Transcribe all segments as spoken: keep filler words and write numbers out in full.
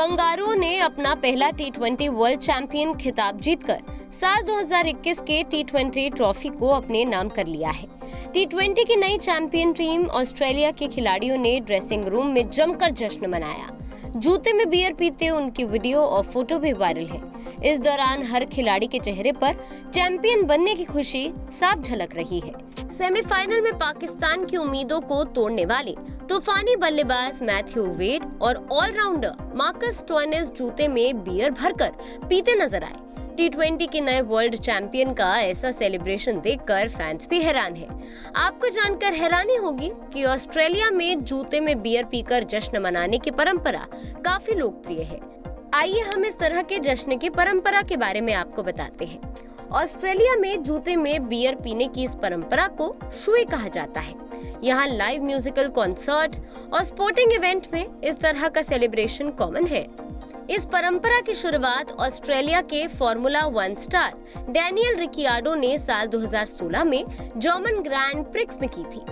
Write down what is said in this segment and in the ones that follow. कंगारुओं ने अपना पहला टी ट्वेंटी वर्ल्ड चैंपियन खिताब जीतकर साल दो हज़ार इक्कीस के टी ट्वेंटी ट्रॉफी को अपने नाम कर लिया है। टी ट्वेंटी की नई चैंपियन टीम ऑस्ट्रेलिया के खिलाड़ियों ने ड्रेसिंग रूम में जमकर जश्न मनाया। जूते में बियर पीते उनकी वीडियो और फोटो भी वायरल है। इस दौरान हर खिलाड़ी के चेहरे पर चैंपियन बनने की खुशी साफ झलक रही है। सेमीफाइनल में पाकिस्तान की उम्मीदों को तोड़ने वाले तूफानी बल्लेबाज मैथ्यू वेड और ऑलराउंडर मार्कस स्टोइनिस जूते में बियर भरकर पीते नजर आए। टी ट्वेंटी के नए वर्ल्ड चैंपियन का ऐसा सेलिब्रेशन देखकर फैंस भी हैरान हैं। आपको जानकर हैरानी होगी कि ऑस्ट्रेलिया में जूते में बियर पीकर जश्न मनाने की परंपरा काफी लोकप्रिय है। आइए हम इस तरह के जश्न की परंपरा के बारे में आपको बताते हैं। ऑस्ट्रेलिया में जूते में बियर पीने की इस परंपरा को शुई कहा जाता है। यहाँ लाइव म्यूजिकल कॉन्सर्ट और स्पोर्टिंग इवेंट में इस तरह का सेलिब्रेशन कॉमन है। इस परंपरा की शुरुआत ऑस्ट्रेलिया के formula one star Daniel Ricciardo ने साल दो हज़ार सोलह में जर्मन ग्रैंड प्रिक्स में की थी।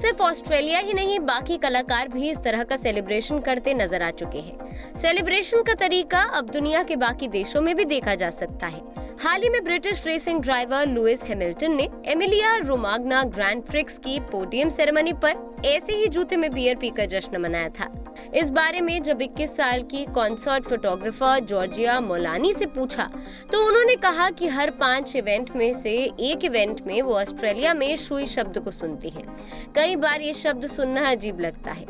सिर्फ ऑस्ट्रेलिया ही नहीं, बाकी कलाकार भी इस तरह का सेलिब्रेशन करते नजर आ चुके हैं। सेलिब्रेशन का तरीका अब दुनिया के बाकी देशों में भी देखा जा सकता है। हाल ही में British racing driver Lewis Hamilton ने एमिलिया रोमाग्ना ग्रैंड प्रिक्स की पोडियम सेरेमनी पर ऐसे ही जूते में बियर पीकर जश्न मनाया था। इस बारे में जब इक्कीस साल की कॉन्सर्ट फोटोग्राफर जॉर्जिया मोलानी से पूछा तो उन्होंने कहा कि हर पांच इवेंट में से एक इवेंट में वो ऑस्ट्रेलिया में शुई शब्द को सुनती है। कई बार ये शब्द सुनना अजीब लगता है,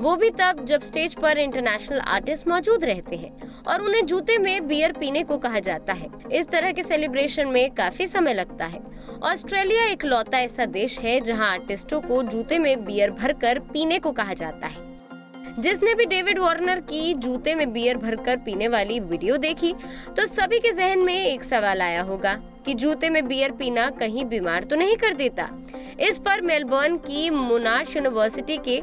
वो भी तब जब स्टेज पर इंटरनेशनल आर्टिस्ट मौजूद रहते हैं और उन्हें जूते में बियर पीने को कहा जाता है। इस तरह के सेलिब्रेशन में काफी समय लगता है। ऑस्ट्रेलिया इकलौता ऐसा देश है जहाँ आर्टिस्टों को जूते में बियर भरकर पीने को कहा जाता है। जिसने भी डेविड वार्नर की जूते में बियर भरकर पीने वाली वीडियो देखी तो सभी के जहन में एक सवाल आया होगा कि जूते में बियर पीना कहीं बीमार तो नहीं कर देता। इस पर मेलबर्न की मोनाश यूनिवर्सिटी के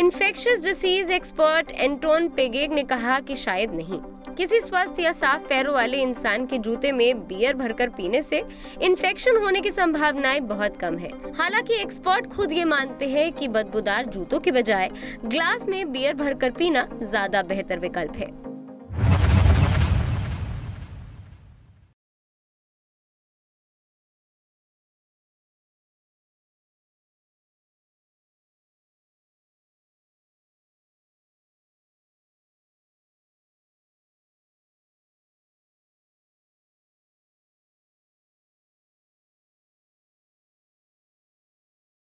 infectious disease expert Anton Peleg ने कहा कि शायद नहीं। किसी स्वस्थ या साफ पैरों वाले इंसान के जूते में बियर भरकर पीने से इन्फेक्शन होने की संभावनाएं बहुत कम है। हालांकि एक्सपर्ट खुद ये मानते हैं कि बदबूदार जूतों के बजाय ग्लास में बियर भरकर पीना ज्यादा बेहतर विकल्प है।